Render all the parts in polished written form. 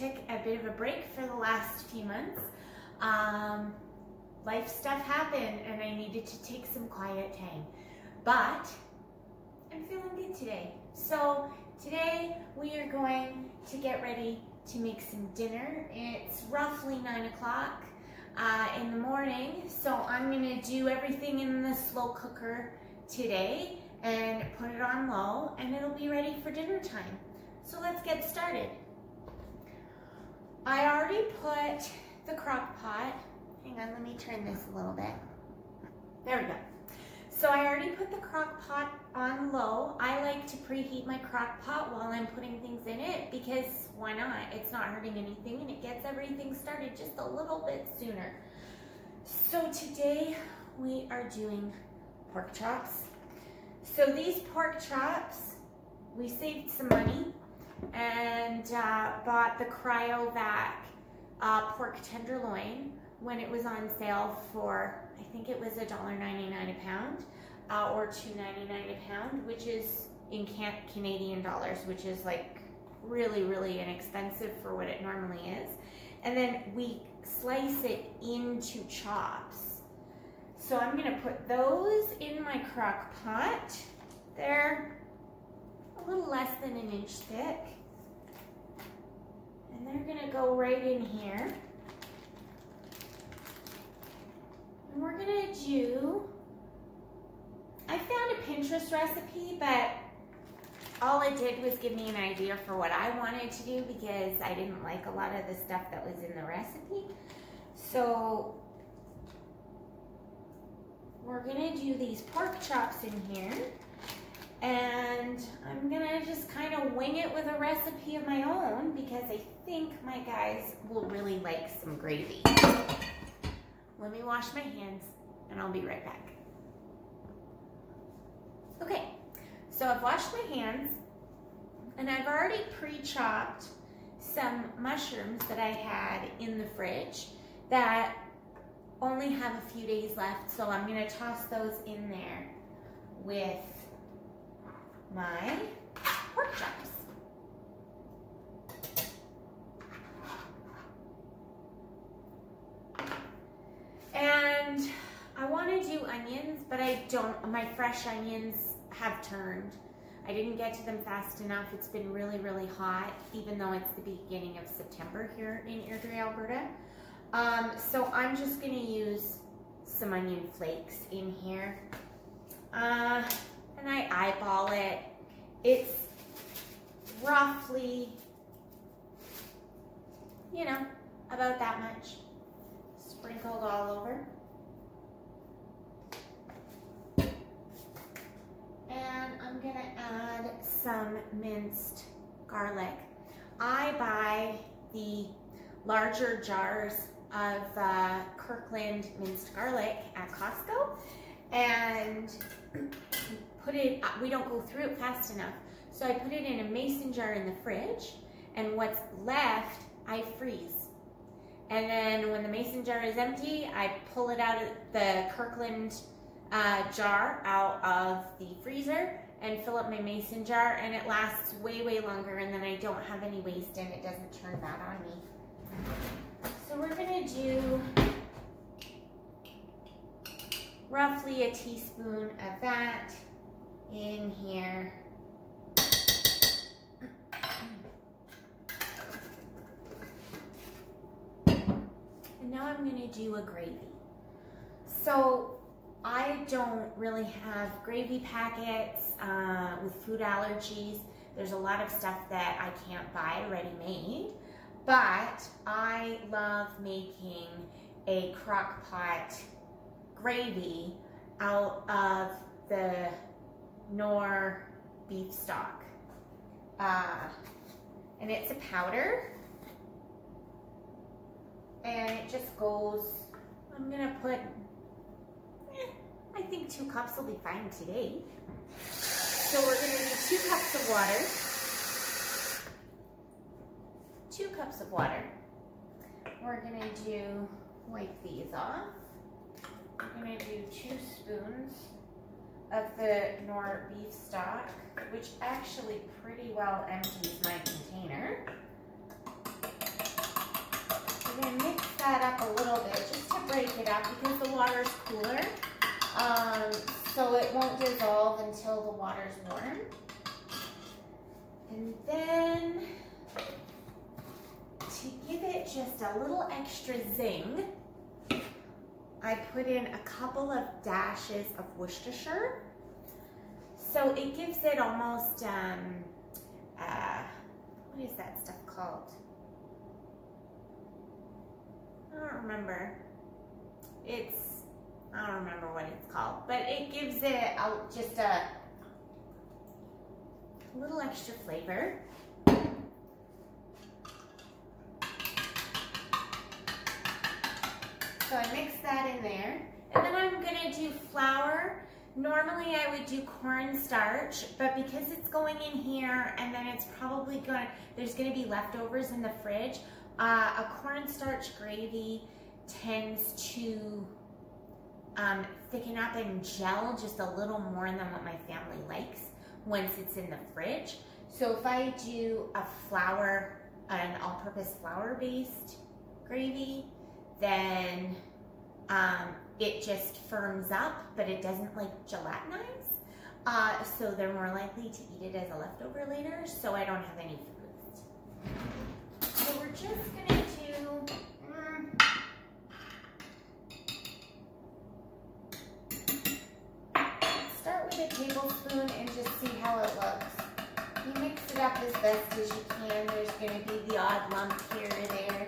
took a bit of a break for the last few months. Life stuff happened and I needed to take some quiet time, but I'm feeling good today. So today we are going to get ready to make some dinner. It's roughly 9 o'clock in the morning. So I'm gonna do everything in the slow cooker today and put it on low, and it'll be ready for dinner time. So let's get started. I already put the crock pot. Hang on, let me turn this a little bit. There we go. So I already put the crock pot on low. I like to preheat my crock pot while I'm putting things in it because why not? It's not hurting anything and it gets everything started just a little bit sooner. So today we are doing pork chops. So these pork chops, we saved some money and bought the Cryovac pork tenderloin when it was on sale for, I think it was $1.99 a pound or $2.99 a pound, which is in Canadian dollars, which is like really, really inexpensive for what it normally is. And then we slice it into chops. So I'm gonna put those in my crock pot. They're a little less than an inch thick. And they're gonna go right in here. And we're gonna do, I found a Pinterest recipe, but all it did was give me an idea for what I wanted to do because I didn't like a lot of the stuff that was in the recipe. So we're gonna do these pork chops in here, and I'm gonna just kind of wing it with a recipe of my own because I think my guys will really like some gravy. Let me wash my hands and I'll be right back. Okay, so I've washed my hands and I've already pre-chopped some mushrooms that I had in the fridge that only have a few days left. So I'm gonna toss those in there with my pork chops. Onions, but I don't, my fresh onions have turned. I didn't get to them fast enough. It's been really, really hot, even though it's the beginning of September here in Airdrie, Alberta. So I'm just gonna use some onion flakes in here. And I eyeball it. It's roughly, you know, about that much sprinkled all over. And I'm gonna add some minced garlic. I buy the larger jars of Kirkland minced garlic at Costco and put it, we don't go through it fast enough. So I put it in a mason jar in the fridge, and what's left, I freeze. And then when the mason jar is empty, I pull it out of the Kirkland jar out of the freezer and fill up my mason jar, and it lasts way, way longer, and then I don't have any waste and it doesn't turn that on me. So we're gonna do roughly a teaspoon of that in here. And now I'm gonna do a gravy. So I don't really have gravy packets with food allergies. There's a lot of stuff that I can't buy ready-made, but I love making a crock pot gravy out of the Knorr beef stock. And it's a powder, and it just goes, I'm gonna put, I think 2 cups will be fine today. So we're going to need 2 cups of water. 2 cups of water. We're going to do, wipe these off. We're going to do 2 spoons of the Knorr beef stock, which actually pretty well empties my container. that up a little bit just to break it up because the water's cooler. So it won't dissolve until the water's warm. And then to give it just a little extra zing, I put in a couple of dashes of Worcestershire. So it gives it almost, what is that stuff called? I don't remember. I don't remember what it's called, but it gives it just a little extra flavor. So I mix that in there. And then I'm gonna do flour. Normally I would do cornstarch, but because it's going in here and then it's probably gonna, there's gonna be leftovers in the fridge, a cornstarch gravy tends to thicken up and gel just a little more than what my family likes once it's in the fridge. So if I do a flour, an all-purpose flour-based gravy, then it just firms up, but it doesn't like gelatinize. So they're more likely to eat it as a leftover later, so I don't have any food left. So we're just gonna do, start with a tablespoon and just see how it looks. You mix it up as best as you can. There's gonna be the odd lump here or there.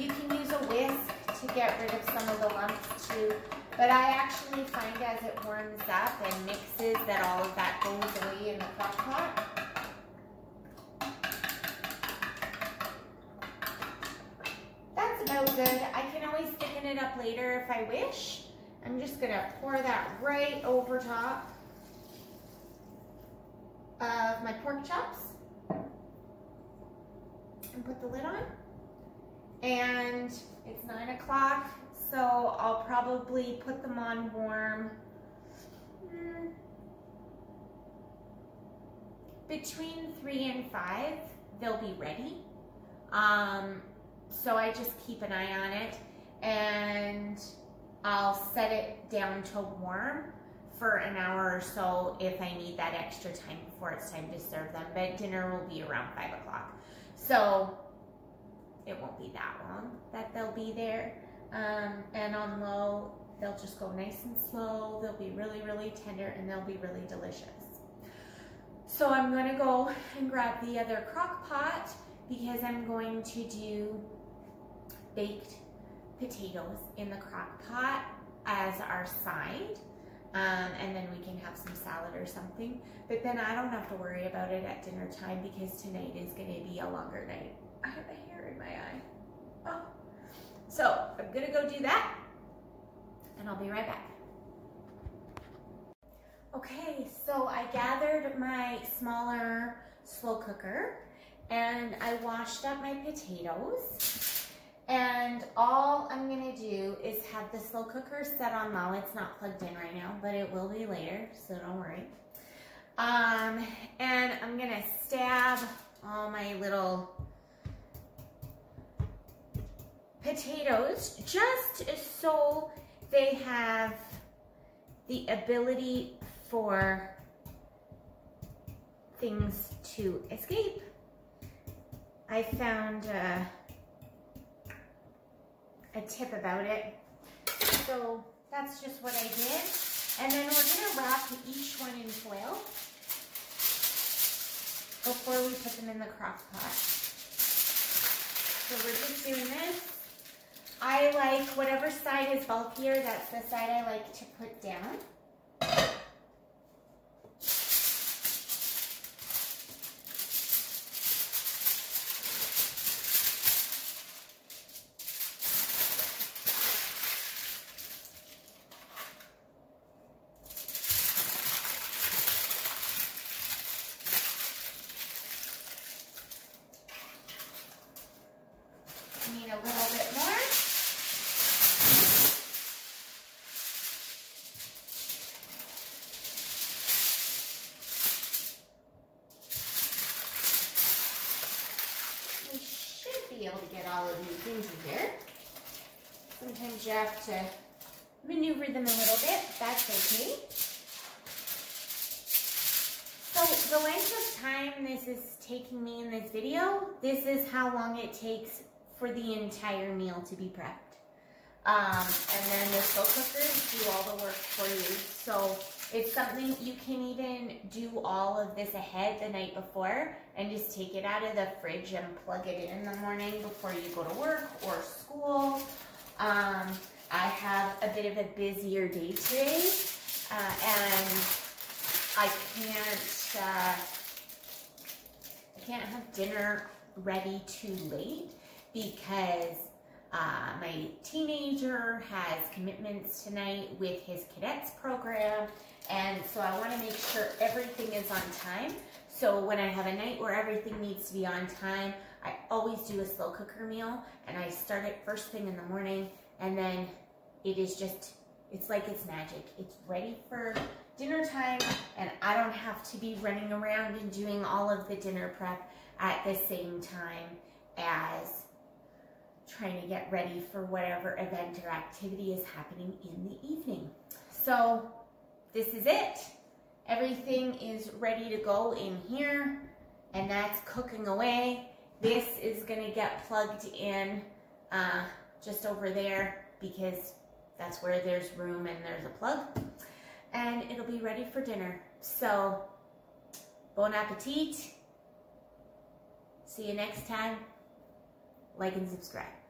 You can use a whisk to get rid of some of the lumps too, but I actually find as it warms up and mixes that all of that goes away in the crock pot. That's about good. I can always thicken it up later if I wish. I'm just gonna pour that right over top of my pork chops and put the lid on. And it's 9 o'clock, so I'll probably put them on warm between 3 and 5. They'll be ready. So I just keep an eye on it, and I'll set it down to warm for an hour or so if I need that extra time before it's time to serve them. But dinner will be around 5 o'clock, so it won't be that long that they'll be there. And on low, they'll just go nice and slow. They'll be really, really tender, and they'll be really delicious. So I'm gonna go and grab the other crock pot because I'm going to do baked potatoes in the crock pot as our side. And then we can have some salad or something. But then I don't have to worry about it at dinner time because tonight is gonna be a longer night. I have a hair in my eye. Oh. So I'm gonna go do that and I'll be right back. Okay, so I gathered my smaller slow cooker and I washed up my potatoes, and all I'm gonna do is have the slow cooker set on low. It's not plugged in right now, but it will be later, so don't worry. And I'm gonna stab all my little potatoes just so they have the ability for things to escape. I found a tip about it. So that's just what I did. And then we're gonna wrap each one in foil before we put them in the crock pot. So we're just doing this. I like whatever side is bulkier, that's the side I like to put down. Need a little bit more. Able to get all of these into here. Sometimes you have to maneuver them a little bit. That's okay. So the length of time this is taking me in this video, this is how long it takes for the entire meal to be prepped. And then the slow cookers do all the work for you. So it's something you can even do all of this ahead the night before and just take it out of the fridge and plug it in the morning before you go to work or school. I have a bit of a busier day today, and I can't have dinner ready too late because my teenager has commitments tonight with his cadets program, and so I want to make sure everything is on time. So when I have a night where everything needs to be on time, I always do a slow cooker meal, and I start it first thing in the morning, and then it is just, it's like it's magic. It's ready for dinner time, and I don't have to be running around and doing all of the dinner prep at the same time as trying to get ready for whatever event or activity is happening in the evening. So this is it. Everything is ready to go in here, and that's cooking away. This is gonna get plugged in just over there because that's where there's room and there's a plug, and it'll be ready for dinner. So bon appetit. See you next time. Like and subscribe.